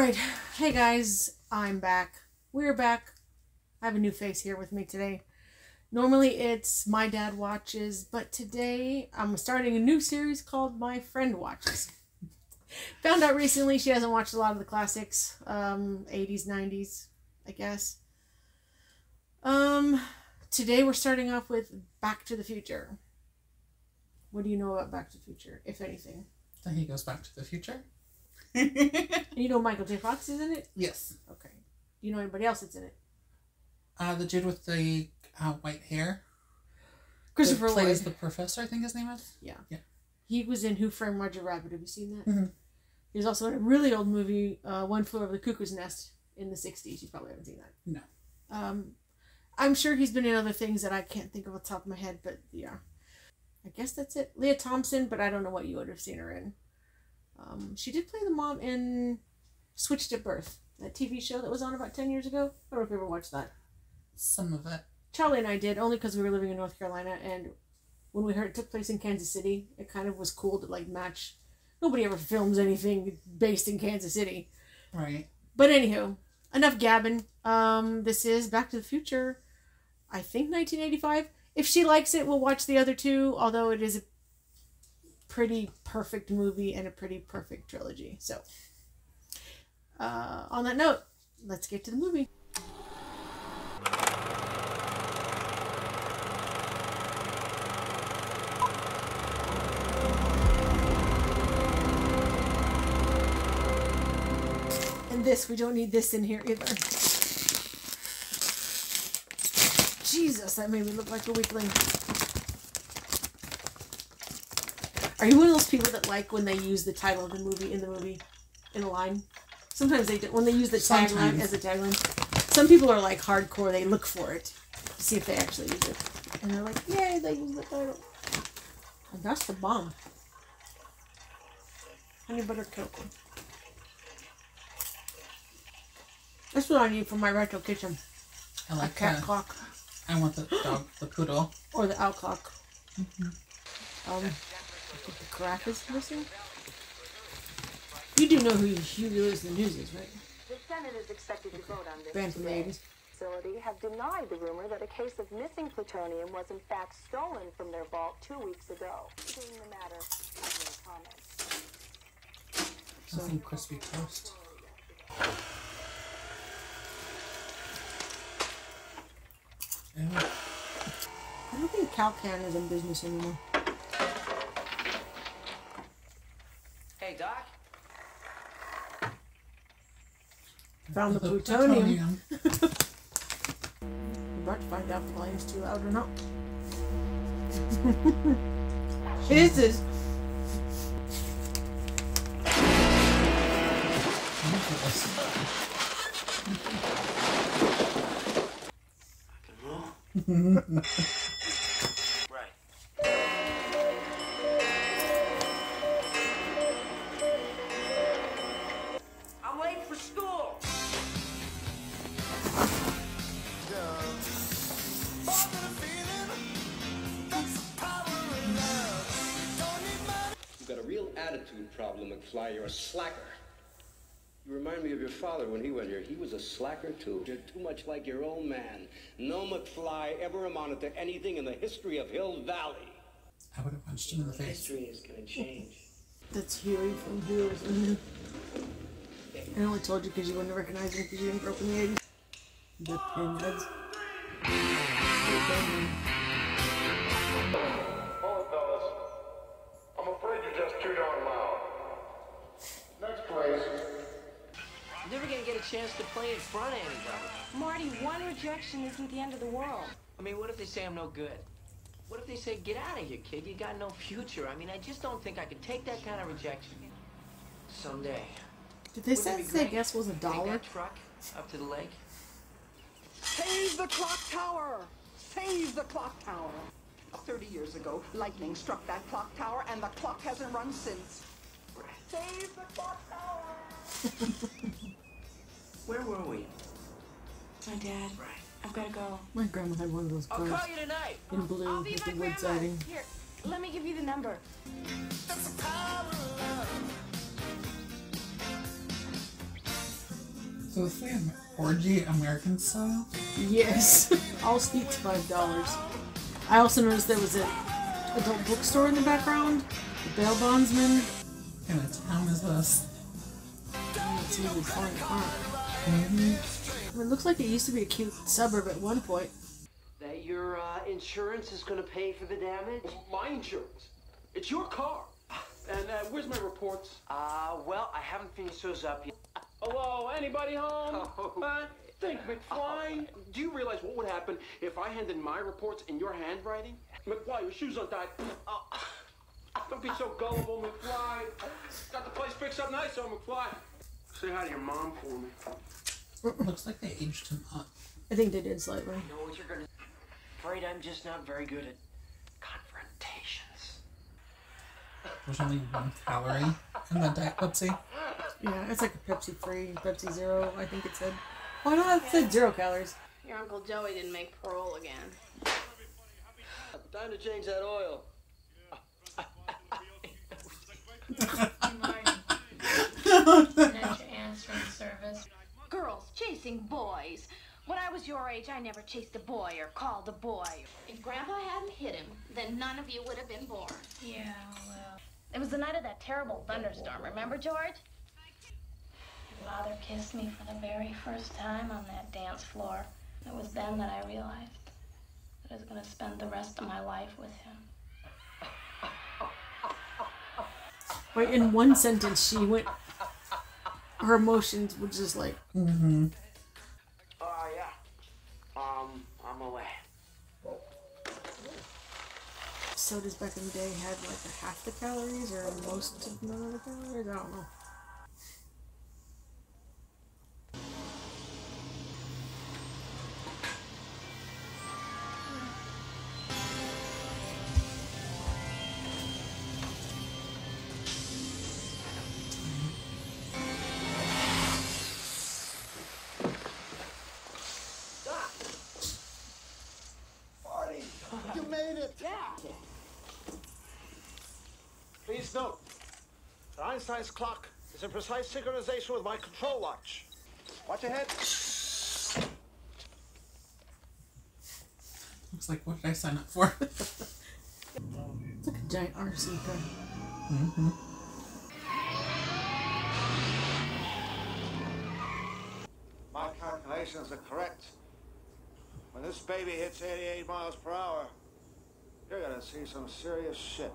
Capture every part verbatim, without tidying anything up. Alright, hey guys, I'm back. We're back. I have a new face here with me today. Normally it's My Dad Watches, but today I'm starting a new series called My Friend Watches. Found out recently she hasn't watched a lot of the classics, um, eighties, nineties, I guess. Um, today we're starting off with Back to the Future. What do you know about Back to the Future, if anything? Then he goes back to the future. You know Michael J. Fox is in it? Yes. Okay. Do you know anybody else that's in it? Uh, the dude with the uh, white hair. Christopher Lloyd. Plays the professor, I think his name is. Yeah. Yeah. He was in Who Framed Roger Rabbit. Have you seen that? Mm-hmm. He was also in a really old movie, uh, One Flew Over the Cuckoo's Nest in the sixties. You probably haven't seen that. No. Um, I'm sure he's been in other things that I can't think of off the top of my head, but yeah. I guess that's it. Leah Thompson, but I don't know what you would have seen her in. Um, she did play the mom in Switched at Birth, that T V show that was on about ten years ago. I don't know if you ever watched that. Some of it. Charlie and I did, only because we were living in North Carolina, and when we heard it took place in Kansas City, it kind of was cool to, like, match. Nobody ever films anything based in Kansas City. Right. But anywho, enough gabbing. Um, this is Back to the Future, I think nineteen eighty-five. If she likes it, we'll watch the other two, although it is a pretty perfect movie and a pretty perfect trilogy. So, uh, on that note, let's get to the movie. And this, we don't need this in here either. Jesus, that made me look like a weakling. Are you one of those people that like when they use the title of the movie in the movie in a line? Sometimes they do. When they use the tagline as a tagline. Some people are like hardcore. They look for it to see if they actually use it. And they're like, yay, they used the title. And that's the bomb. Honey butter cocoa. That's what I need for my retro kitchen. I like cat the, clock. I want the dog, the poodle. Or the owl clock. Mm-hmm. Um, the crack is missing. You do know who Huey Lewis in the News is, right? The Senate is expected okay. to vote on this Banned from the eighties. Facility have denied the rumor that a case of missing plutonium was in fact stolen from their vault two weeks ago. Seeing the matter, no comment. So some crispy toast. Yeah. I don't think Calcan is in business anymore. Hey, Doc. Found the, the plutonium. plutonium. I'm about to find out if the volume's too loud or not. This is. Right. I'm late for school. You've got a real attitude problem, McFly. You're a slacker. You remind me of your father when he was here. He was a slacker, too. You're too much like your old man. No McFly ever amounted to anything in the history of Hill Valley. I would have punched him in the face. History is going to change. That's Huey from Who Framed Roger Rabbit. I only told you because you wouldn't recognize him because you didn't grow up in the eighties. The pinheads. Hello, fellas. I'm afraid you're just too darn loud. Next place. Never gonna get a chance to play in front of anybody. Marty, one rejection isn't the end of the world. I mean, what if they say I'm no good? What if they say, get out of here, kid, you got no future? I mean, I just don't think I could take that kind of rejection. Someday. Did they say I guess was a dollar? Take that truck up to the lake. Save the clock tower! Save the clock tower! Thirty years ago, lightning struck that clock tower, and the clock hasn't run since. Save the clock tower! Where were we? My dad. Right. I've got to go. My grandma had one of those cars. I'll call you tonight. In blue, I'll be with my the wood siding. Here, let me give you the number. That's the power of love. to the family. Orgy American style? Yes. I'll sneak to five dollars. I also noticed there was an adult bookstore in the background, the bail bondsman. And the town is us. It's really far apart. Mm-hmm. It looks like it used to be a cute suburb at one point. That your uh, insurance is going to pay for the damage? My insurance? It's your car. And uh, where's my reports? Uh, well, I haven't finished those up yet. Hello, anybody home? Oh. Uh, think, McFly. Oh. Do you realize what would happen if I handed my reports in your handwriting? McFly, your shoes untied. Oh. Don't be so gullible, McFly. Got the place fixed up nice, so McFly. Say hi to your mom for me. Looks like they aged him up. I think they did slightly. I know what you're gonna. Afraid I'm just not very good at confrontations. There's only one calorie in the diet Pepsi. Yeah, it's like a Pepsi Free, Pepsi Zero, I think it said. Oh no, it said zero calories. Your Uncle Joey didn't make parole again. Time to change that oil. Answering service. Girls chasing boys. When I was your age, I never chased a boy or called a boy. If Grandpa hadn't hit him, then none of you would have been born. Yeah, well... It was the night of that terrible thunderstorm, remember, George? Your father kissed me for the very first time on that dance floor. It was then that I realized that I was going to spend the rest of my life with him. Right, in one sentence, she went... Her emotions were just like... Mm-hmm. Oh, yeah. Um, I'm away. Sodas back in the day had like a half the calories or most of the calories? I don't know. Please note that Einstein's clock is in precise synchronization with my control watch. Watch ahead. Looks like what did I sign up for? It's like a giant R C car. Mm-hmm. My calculations are correct. When this baby hits eighty-eight miles per hour, you're gonna see some serious shit.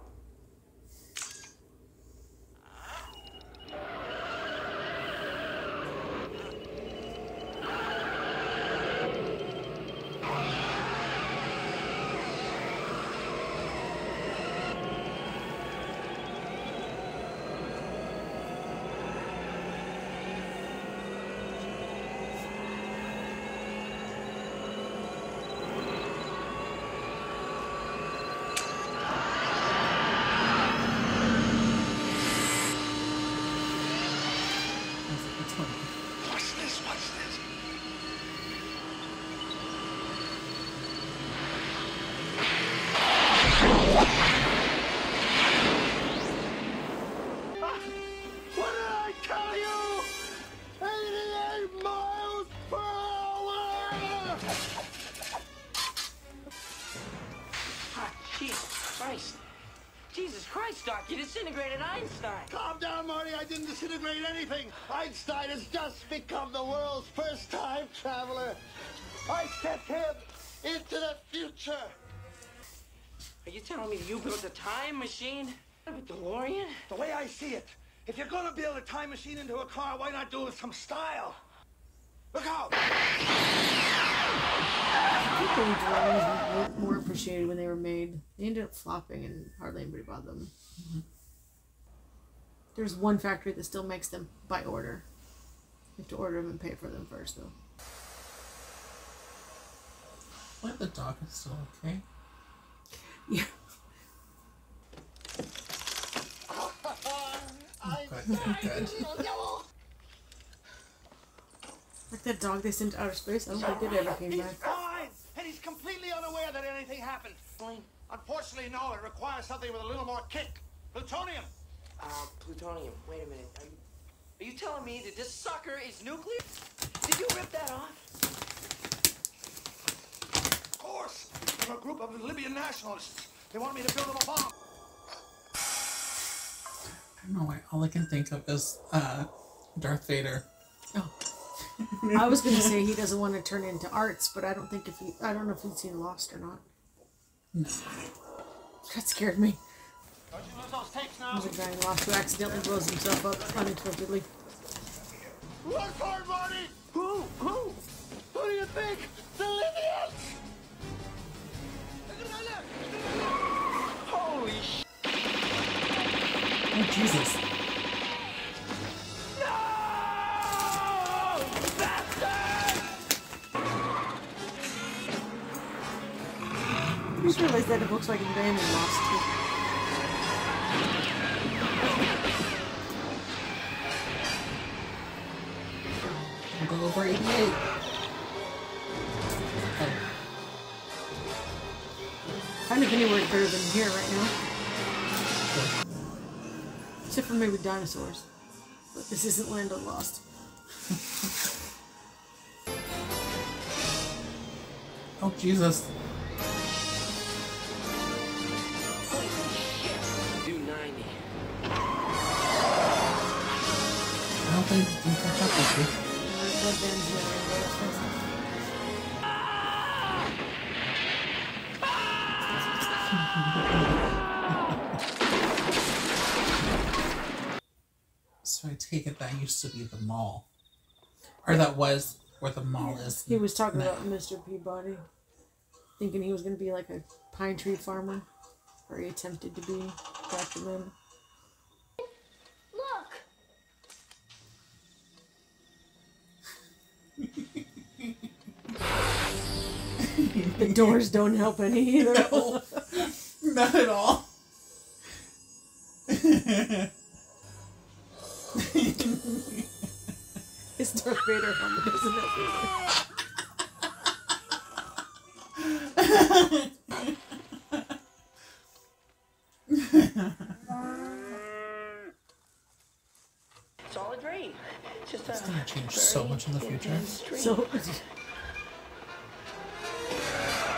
Disintegrated Einstein. Calm down, Marty. I didn't disintegrate anything. Einstein has just become the world's first time traveler. I sent him into the future. Are you telling me you built a time machine? A DeLorean? The way I see it, if you're going to build a time machine into a car, why not do it with some style? Look out! I think they were more appreciated when they were made. They ended up flopping and hardly anybody bought them. Mm-hmm. There's one factory that still makes them by order. You have to order them and pay for them first, though. What, the dog is still okay? Yeah. I'm good. Like that dog they sent to outer space, I don't think it ever came back. He's fine! And he's completely unaware that anything happened. Unfortunately, no, it requires something with a little more kick. Plutonium! Uh, plutonium. Wait a minute. Are you, are you telling me that this sucker is nuclear? Did you rip that off? Of course, from a group of Libyan nationalists. They wanted me to build them a bomb. I don't know why. All I can think of is uh, Darth Vader. Oh. I was going to say he doesn't want to turn into arts, but I don't think if he, I don't know if he's seen Lost or not. No. That scared me. Don't you lose those tapes now? There's a guy in Lost who accidentally blows himself up unexpectedly. Look hard, Marty! Who? Who? Who do you think? The Libyans! Holy sh! Oh, Jesus. I just realized that it looks like a van in Lost too. I'll go over eighty-eight. Okay. Kind of anywhere better than here right now. Except for maybe dinosaurs. But this isn't Land of Lost. Oh, Jesus. I don't think I have this week. So I take it that used to be the mall. Or that was where the mall is. He was talking now. About Mister Peabody. Thinking he was going to be like a pine tree farmer. Or he attempted to be back then. The doors don't help any either. No, not at all. It's Darth Vader helmet, isn't it? It's all a dream. Just a it's gonna change so much in the future. So.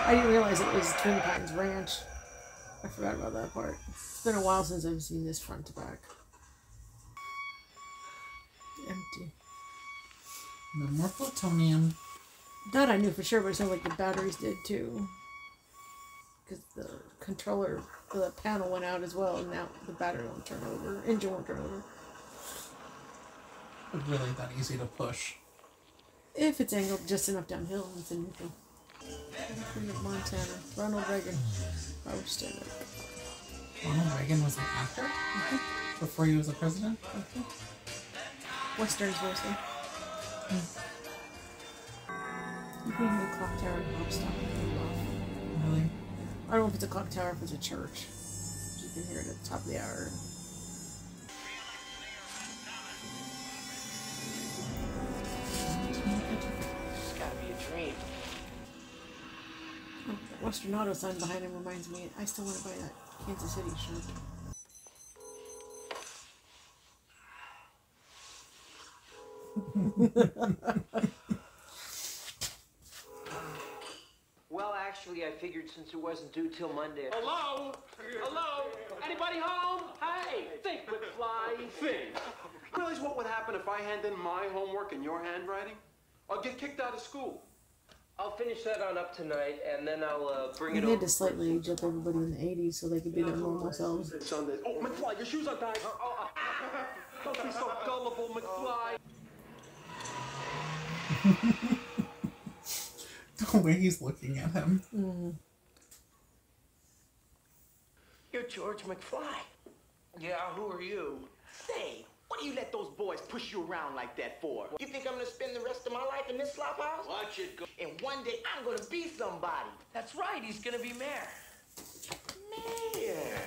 I didn't realize it was Twin Pines Ranch. I forgot about that part. It's been a while since I've seen this front to back. Empty. No more plutonium. That I knew for sure, but it sounded like the batteries did too. Because the controller, the panel went out as well, and now the battery won't turn over. Engine won't turn over. It's really that easy to push. If it's angled just enough downhill, it's in neutral. Montana. Ronald Reagan. I was still there. Ronald Reagan was an actor? Mm-hmm. Before he was a president? Mm-hmm. Westerns mostly. Mm. You can have a clock tower and pop stop. Really? I don't know if it's a clock tower, if it's a church. You can hear it at the top of the hour. It's gotta be a dream. Western Auto sign behind him reminds me, I still want to buy that Kansas City shirt. Well, actually, I figured since it wasn't due till Monday. Hello? Hello? Anybody home? Hey, think with flying thing. Realize what would happen if I hand in my homework in your handwriting? I'll get kicked out of school. I'll finish that on up tonight, and then I'll uh, bring it over. They had to slightly age up everybody in the eighties so they could be their normal selves. Sunday. Oh, McFly, your shoes are tied. Oh, oh. Don't be so gullible, McFly. The way he's looking at him. Mm. You're George McFly. Yeah, who are you? Say, what do you let those boys push you around like that for? You think I'm gonna spend the rest of my life in this slop house? Watch it go. And one day I'm gonna be somebody. That's right, he's gonna be mayor. Mayor?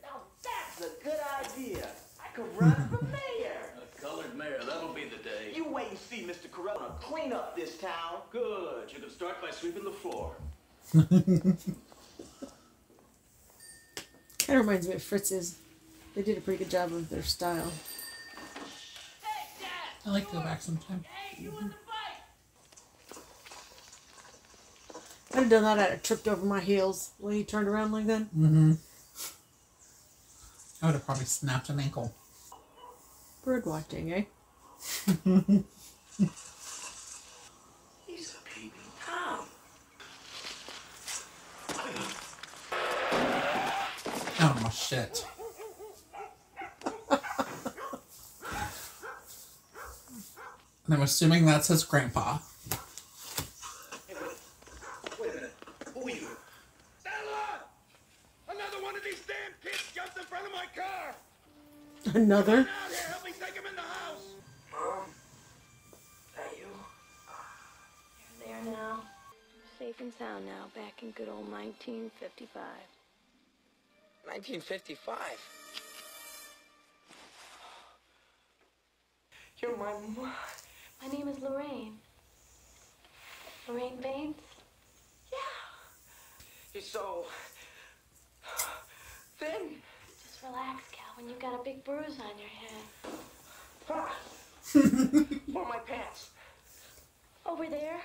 Now that's a good idea. I could run for mayor. A colored mayor, that'll be the day. You wait and see, Mister Corella. I'm gonna clean up this town. Good, you can start by sweeping the floor. Kinda reminds me of Fritz's. They did a pretty good job of their style. Take that! I like to go back sometime. Hey, you won the fight. I'd have done that, I'd have tripped over my heels when he turned around like that. Mm-hmm. I would have probably snapped an ankle. Bird watching, eh? He's a baby cow. Oh, shit. And I'm assuming that's his grandpa. Hey, wait a minute. Who are you? Stella! Another one of these damn kids jumped in front of my car! Another? Sound now, back in good old nineteen fifty-five. nineteen fifty-five? You're my mom. My name is Lorraine. Lorraine Baines? Yeah. You're so thin. Just relax, Cal, when you've got a big bruise on your head. Ah. Where are my pants? Over there.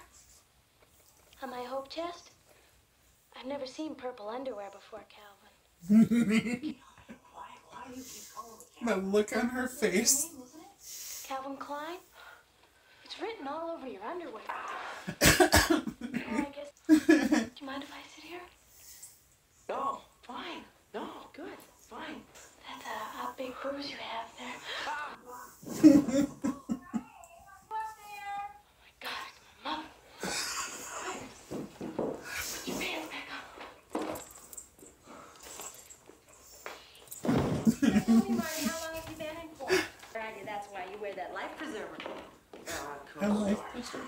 On my hope chest? I've never seen purple underwear before, Calvin. Why, why do you keep calling me Calvin? The look on her face. Name, isn't it? Calvin Klein? It's written all over your underwear. Oh, I guess. Do you mind if I sit here? No, fine. No, good, fine. That's a, a big bruise you have there. Ah.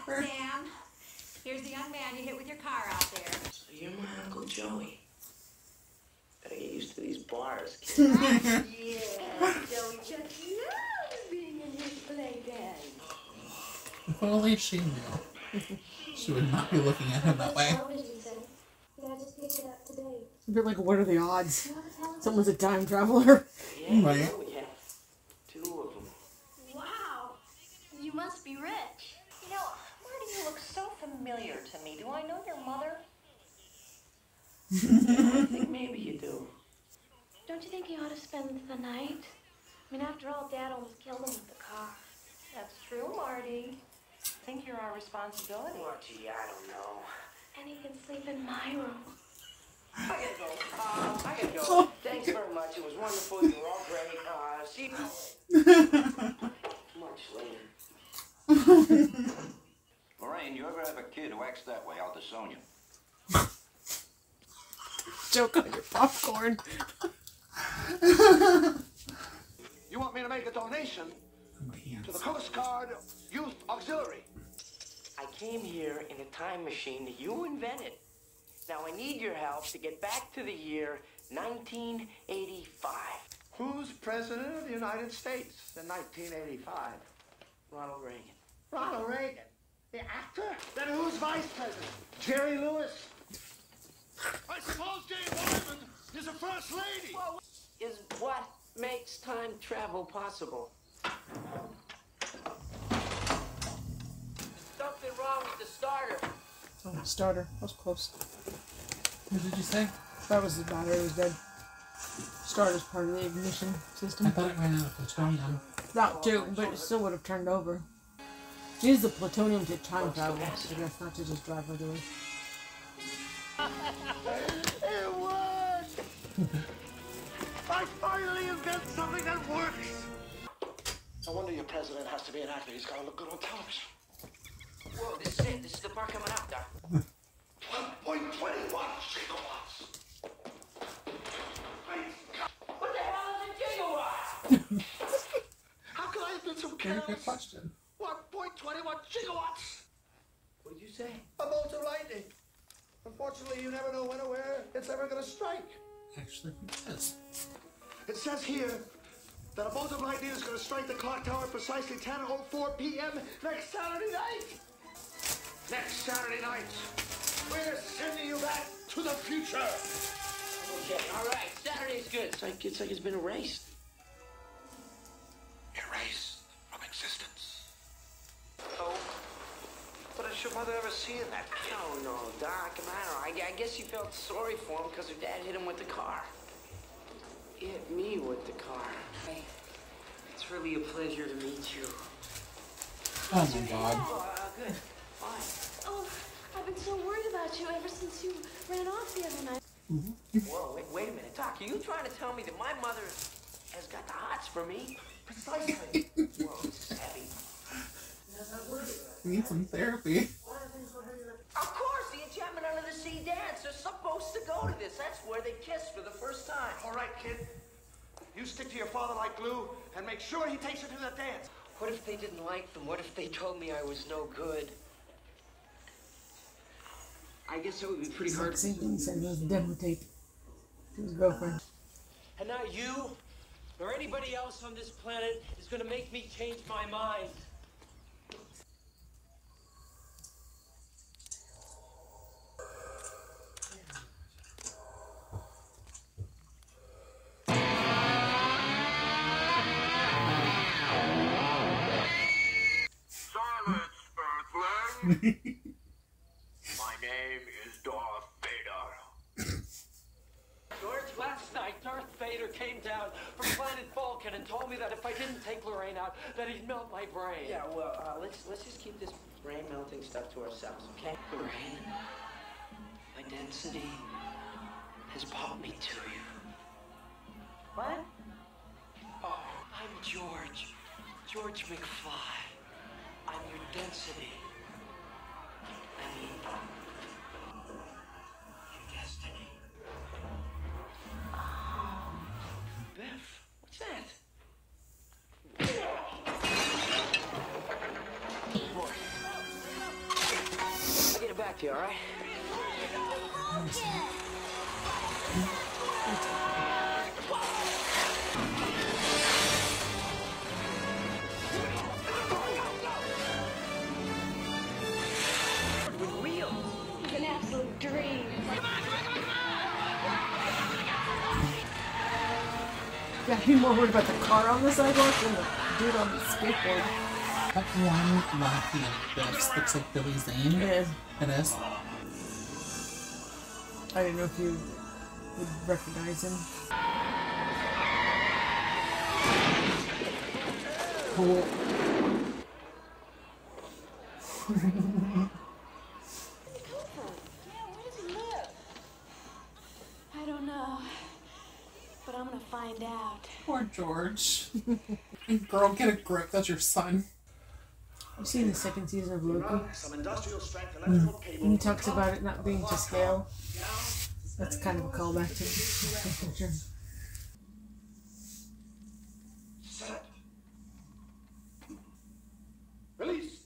Sam, here's the young man you hit with your car out there. So you're my Uncle Joey. Better get used to these bars, kid. Yeah, Joey just loves being in his playpen. If only she knew. She would not be looking at him that way. It's a bit like, what are the odds? Someone's a time traveler. Yeah, right. We have two of them. Wow. You must be rich. You know, where do you look so familiar to me? Do I know your mother? I think maybe you do. Don't you think you ought to spend the night? I mean, after all, Dad almost killed him with the car. That's true, Marty. I think you're our responsibility. Marty, I don't know. And he can sleep in my room. I gotta go. Uh, I gotta go. Thanks very much. It was wonderful. You were all great. Uh, see you much later. Lorraine, you ever have a kid who acts that way, I'll disown you. Joke on your popcorn. You want me to make a donation to the Coast Guard Youth Auxiliary? I came here in a time machine that you invented. Now I need your help to get back to the year nineteen eighty-five. Who's president of the United States in nineteen eighty-five? Ronald Reagan. Ronald Reagan? The actor? Then who's vice president? Jerry Lewis? I suppose Jane Wyman is a first lady. Well, is what makes time travel possible. Something wrong with the starter. Oh, the starter. That was close. What did you say? That was the battery. It was dead. Starter's part of the ignition system. I thought it ran out of plutonium. That too, but it still would have turned over. Use the plutonium to time travel, I guess, not to just drive regularly. It worked! I finally invented something that works! No wonder your president has to be an actor. He's gotta look good on television. Whoa, this is it. This is the part coming out, Doc. one point two one gigawatts! What the hell is a gigawatt? Very good question. one point two one gigawatts! What did you say? A bolt of lightning. Unfortunately, you never know when or where it's ever going to strike. Actually, it is. It says here that a bolt of lightning is going to strike the clock tower at precisely ten oh four p m next Saturday night. Next Saturday night, we're sending you back to the future. Okay, all right. Saturday's good. It's like it's, like it's been erased. Erased. Existence. seeing that. I don't know, Doc. I don't know. I, I guess you felt sorry for him because her dad hit him with the car. He hit me with the car. Hey, it's really a pleasure to meet you. Oh, my God. Oh, uh, good. Fine. Oh, I've been so worried about you ever since you ran off the other night. Whoa, wait, wait a minute, Doc. Are you trying to tell me that my mother has got the hots for me? Precisely. Whoa, this is heavy. We need some therapy. Of course, the Enchantment Under the Sea dance. They're supposed to go to this. That's where they kiss for the first time. All right, kid. You stick to your father like glue and make sure he takes you to that dance. What if they didn't like them? What if they told me I was no good? I guess it would be pretty hard. Same thing he said was demo tape to his girlfriend. And now you or anybody else on this planet is going to make me change my mind. My name is Darth Vader. George, last night Darth Vader came down from planet Vulcan and told me that if I didn't take Lorraine out, that he'd melt my brain. Yeah, well, uh, let's let's just keep this brain melting stuff to ourselves, okay? Lorraine, my density has brought me to you. What? Oh, I'm George, George McFly. I'm your density. You all right? With wheels. It's an absolute dream. Come on, come on, come on, come on! Yeah, he's more worried about the car on the sidewalk than the dude on the skateboard. That one Loki that looks like Billy's name. It is. It is. I don't know if you would recognize him. Cool. Where did he come from? Yeah, where does he live? I don't know. But I'm gonna find out. Poor George. Girl, get a grip. That's your son. I've seen the second season of Loki. Mm. He talks about it not being to scale. That's kind of a callback to the picture. Set. Release.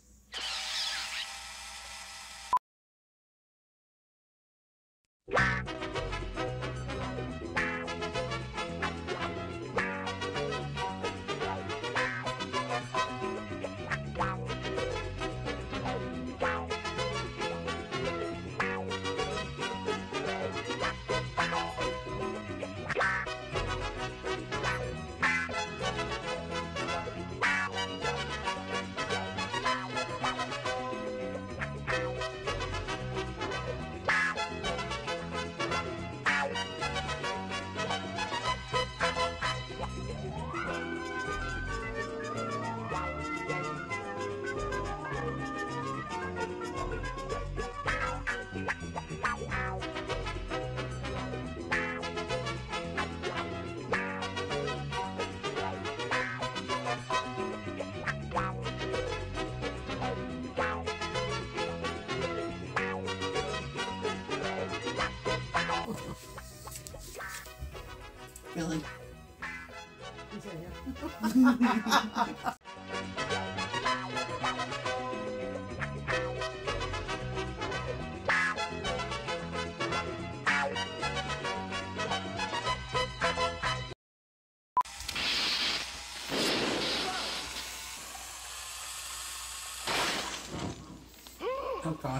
Oh God.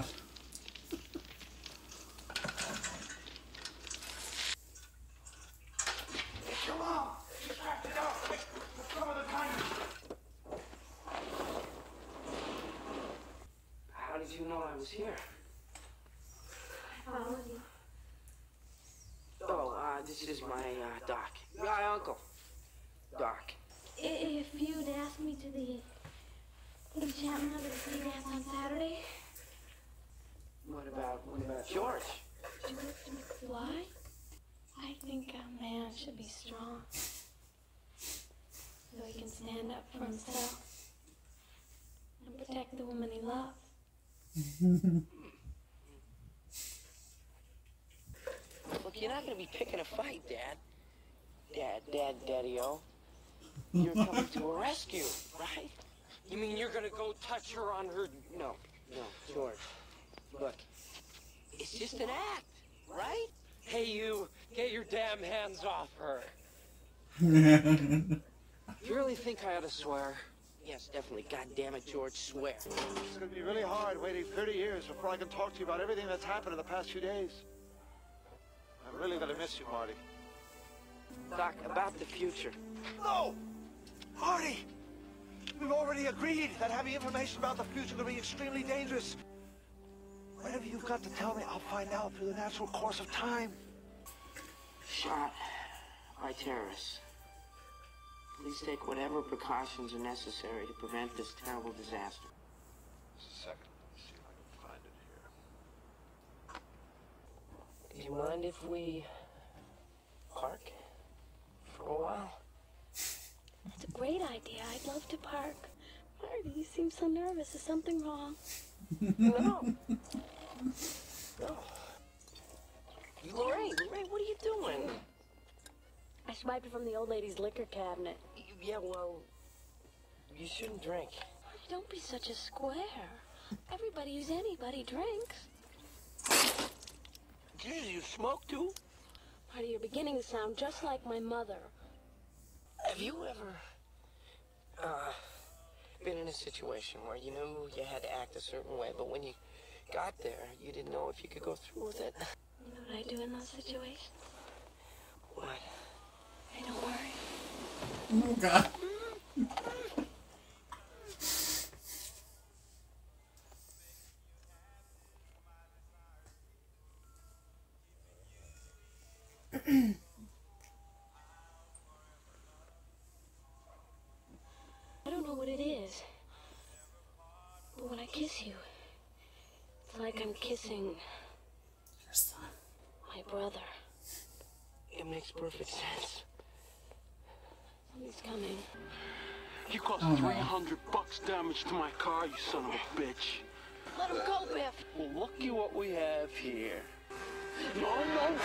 was here. I followed you. Oh, uh, this is my, uh, Doc. My uncle. Doc. If you'd asked me to the Enchantment Under the Sea dance on Saturday. What about, what about George? George McFly? I think a man should be strong. So he can stand up for himself and protect the woman he loves. Look, you're not going to be picking a fight, Dad. Dad, Dad, Daddy-o. You're coming to a rescue, right? You mean you're going to go touch her on her... No, no, George. Look, it's just an act, right? Hey, you, get your damn hands off her. You really think I ought to swear? Yes, definitely. God damn it, George, swear. It's going to be really hard waiting thirty years before I can talk to you about everything that's happened in the past few days. I'm really going to miss you, Marty. Doc, about the future. No! Marty! We've already agreed that having information about the future can be extremely dangerous. Whatever you've got to tell me, I'll find out through the natural course of time. Shot by terrorists. Please take whatever precautions are necessary to prevent this terrible disaster. Just a second. Let me see if I can find it here. Do you mind if we park for a while? That's a great idea. I'd love to park. Marty, you seem so nervous. Is something wrong? No. No. Lorraine, Lorraine, what are you doing? I swiped it from the old lady's liquor cabinet. Yeah, well, you shouldn't drink. Don't be such a square. Everybody who's anybody drinks. Geez, you smoke too? Marty, you're beginning to sound just like my mother. Have you ever, uh, been in a situation where you knew you had to act a certain way, but when you got there, you didn't know if you could go through with it? You know what I do in those situations? What? I don't worry. Oh, God. I don't know what it is, but when I kiss you, it's like I'm kissing my brother. It makes perfect sense. He's coming. You caused oh, three hundred bucks damage to my car, you son of a bitch. Let him go, Biff. Well, looky what we have here. No, no,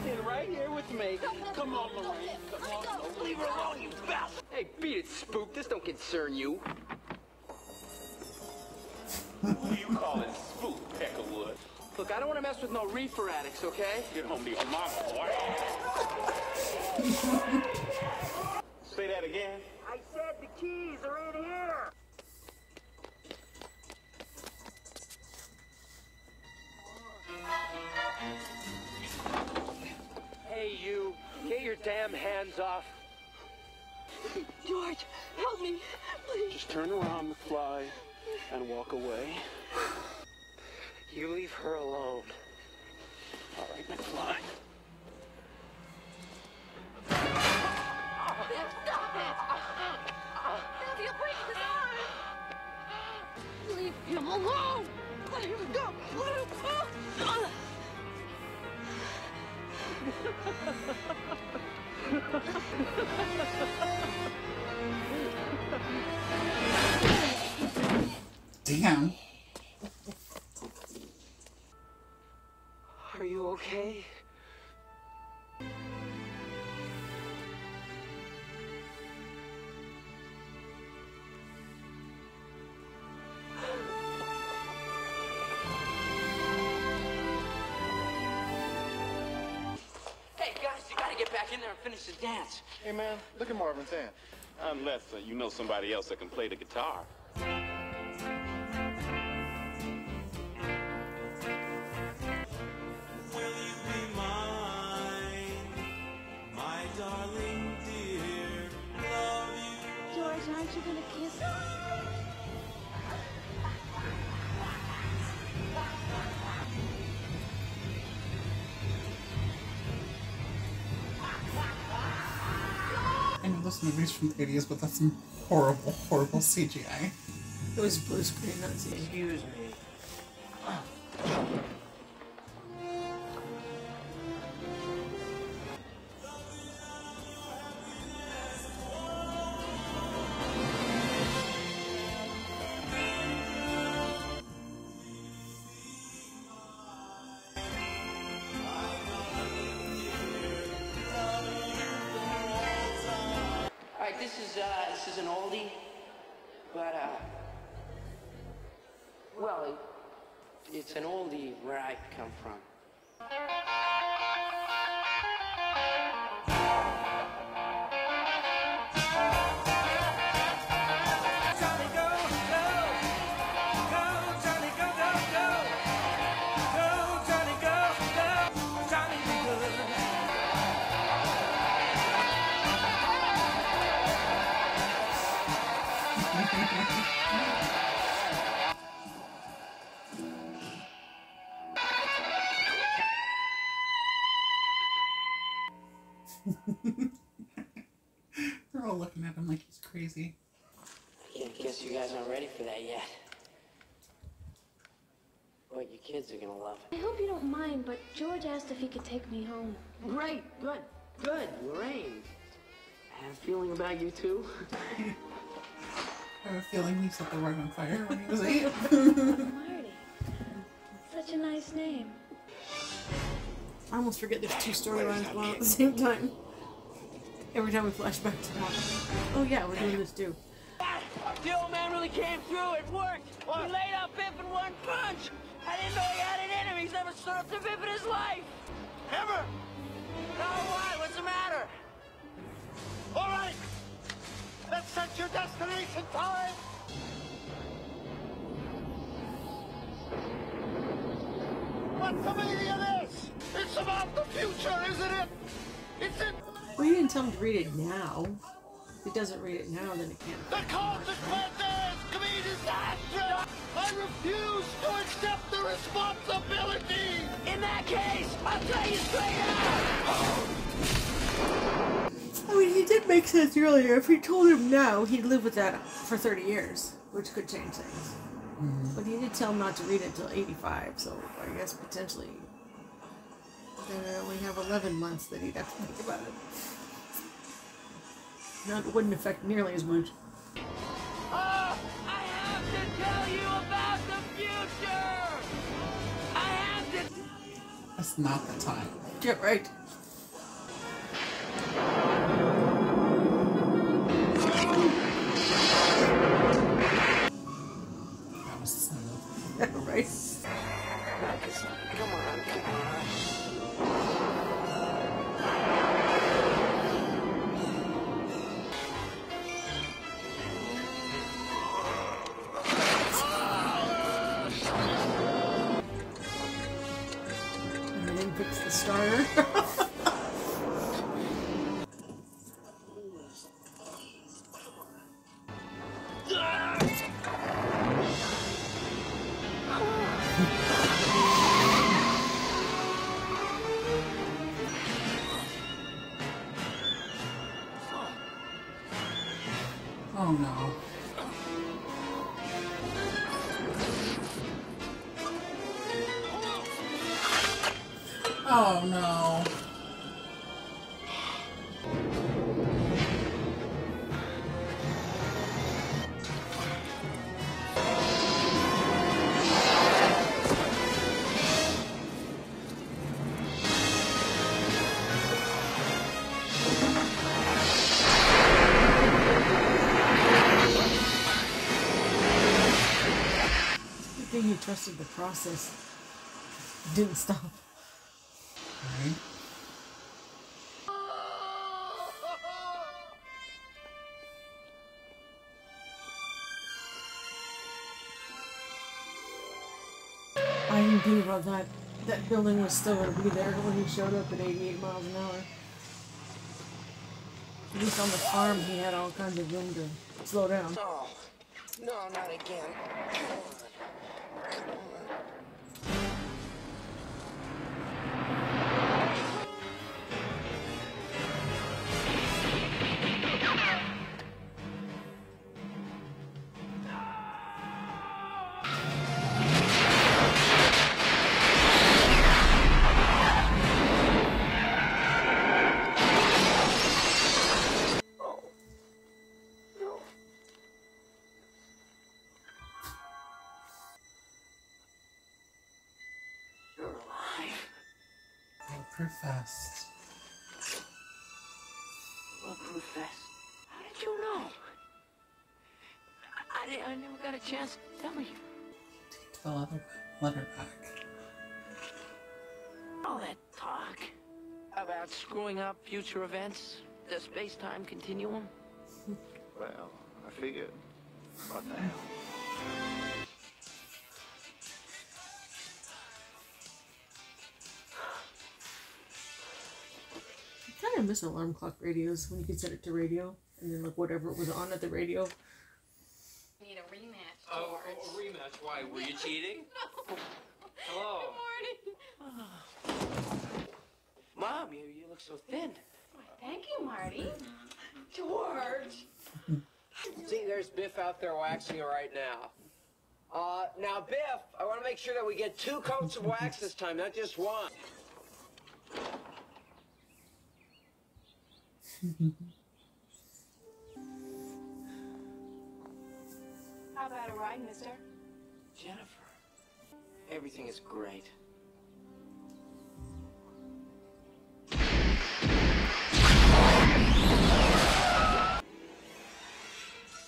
stay right here with me. Don't Come on, Lorraine. Come Let on, me go. Leave her alone, you bastard. Hey, beat it, spook. This don't concern you. Who you calling spook, Peckerwood? Look, I don't want to mess with no reefer addicts, okay? Get home to your mama, boy. Say that again. I said the keys are in here. Hey, you. Get your damn hands off. George, help me, please. Just turn around, McFly, and walk away. You leave her alone. All right, McFly. Stop it! If you break his arm! Leave him alone! Let him go! Let him go! Damn. Are you okay? Finish the dance. Hey, man, look at Marvin's hand. Unless uh, you know somebody else that can play the guitar. Will you be mine, my darling dear? Love you. George, aren't you going to kiss me? those movies from the eighties, but that's some horrible, horrible C G I. It was blue screen, not C G I. Excuse me. They're all looking at him like he's crazy. I guess you guys aren't ready for that yet. But your kids are gonna love it. I hope you don't mind, but George asked if he could take me home. Great, good, good, Lorraine. I have a feeling about you too. I have a feeling he set the rug on fire when he was eight. Marty, such a nice name. I almost forget there's two storylines going on at the same time. Every time we flash back to that. Oh yeah, we're doing this too. The old man really came through. It worked. He laid out Biff in one punch. I didn't know he had an enemy. He's never stood up to Biff in his life. Ever. Now why? What's the matter? All right. Let's set your destination time. What's the meaning of this? It's about the future, isn't it? It's it. Well, you didn't tell him to read it now. If he doesn't read it now, then it can't. The consequences can be disastrous. I refuse to accept the responsibility. In that case, I'll tell you straight out. I mean, he did make sense earlier. If he told him now, he'd live with that for thirty years, which could change things. Mm-hmm. But he did tell him not to read it until eighty-five, so I guess potentially. Then I only have eleven months that he'd have to think about it. Now it wouldn't affect nearly as much. Oh, I have to tell you about the future! I have to... That's not the time. Get right. That was the sound of it. Right? Come on, come on. And then fix the starter. Trusted the process. Didn't stop. Right. I didn't think about that. That building was still going to be there when he showed up at eighty-eight miles an hour. At least on the farm, he had all kinds of room to slow down. No, no, not again. professed. Well, professed? How did you know? I, I never got a chance to tell you. Take the letter, letter back. All that talk about screwing up future events, the space-time continuum. Well, I figured. What the hell? I miss alarm clock radios when you could set it to radio and then like whatever was on at the radio. We need a rematch. Oh, a rematch? Why? Were you cheating? No. Hello. Good morning. Oh. Mom, you, you look so thin. Why, thank you, Marty. George. See, there's Biff out there waxing you right now. Uh, now, Biff, I want to make sure that we get two coats of wax this time, not just one. How about a ride, mister? Jennifer, everything is great.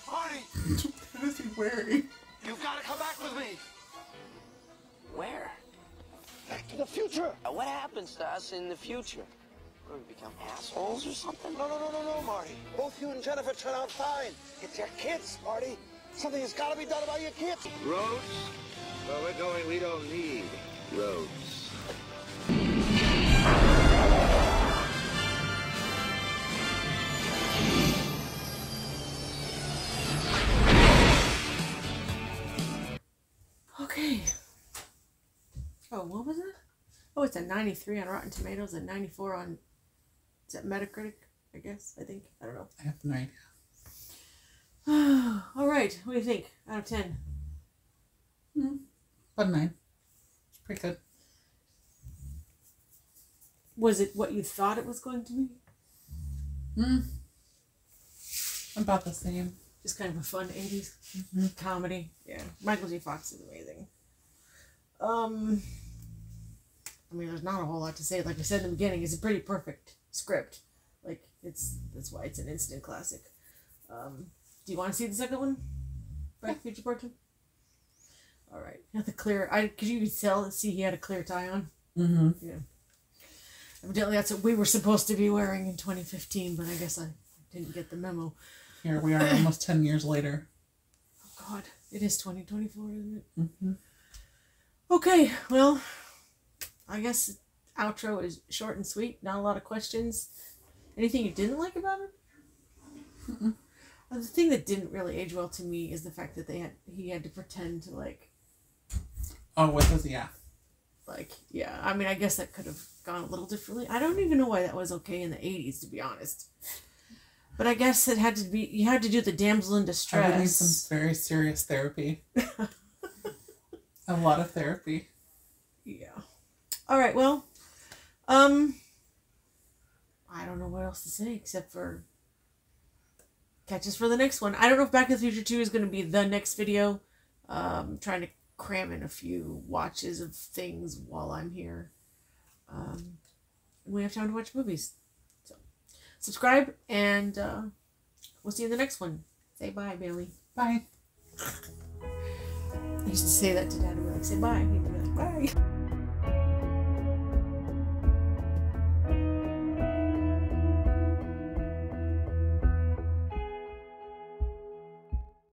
Marty! What is he wearing? You've got to come back with me! Where? Back to the future! What happens to us in the future? We're going to become assholes or something? No, no, no, no, no, Marty. Both you and Jennifer turn out fine. It's your kids, Marty. Something has got to be done about your kids. Roads? Well, we're going, we don't need roads. Okay. Oh, what was it? Oh, it's a ninety-three on Rotten Tomatoes and ninety-four on... Is that Metacritic, I guess? I think. I don't know. I have no idea. All right. What do you think? Out of ten? Mm-hmm. About nine. It's pretty good. Was it what you thought it was going to be? Mm. About the same. Just kind of a fun eighties mm-hmm. comedy. Yeah. Michael J. Fox is amazing. Um, I mean, there's not a whole lot to say. Like I said in the beginning, it's pretty perfect script. Like, it's that's why it's an instant classic. Um, do you want to see the second one? Back to the Future Part Two? All right. Now the clear, I could you tell, see he had a clear tie on? Mm-hmm. Yeah. Evidently that's what we were supposed to be wearing in twenty fifteen, but I guess I didn't get the memo. Here we are almost ten years later. Oh God, it is twenty twenty-four, isn't it? Mm-hmm. Okay, well, I guess outro is short and sweet, not a lot of questions. Anything you didn't like about it? Mm-mm. The thing that didn't really age well to me is the fact that they had he had to pretend to like. Oh, what was yeah? Like yeah, I mean, I guess that could have gone a little differently. I don't even know why that was okay in the eighties, to be honest. But I guess it had to be you had to do the damsel in distress. I would need some very serious therapy. A lot of therapy. Yeah. All right. Well. Um, I don't know what else to say except for catch us for the next one. I don't know if Back to the Future two is going to be the next video. Um, trying to cram in a few watches of things while I'm here. Um, we have time to watch movies. So, subscribe and uh, we'll see you in the next one. Say bye, Bailey. Bye. I used to say that to Dad. We're like, say bye. He'd be like, bye.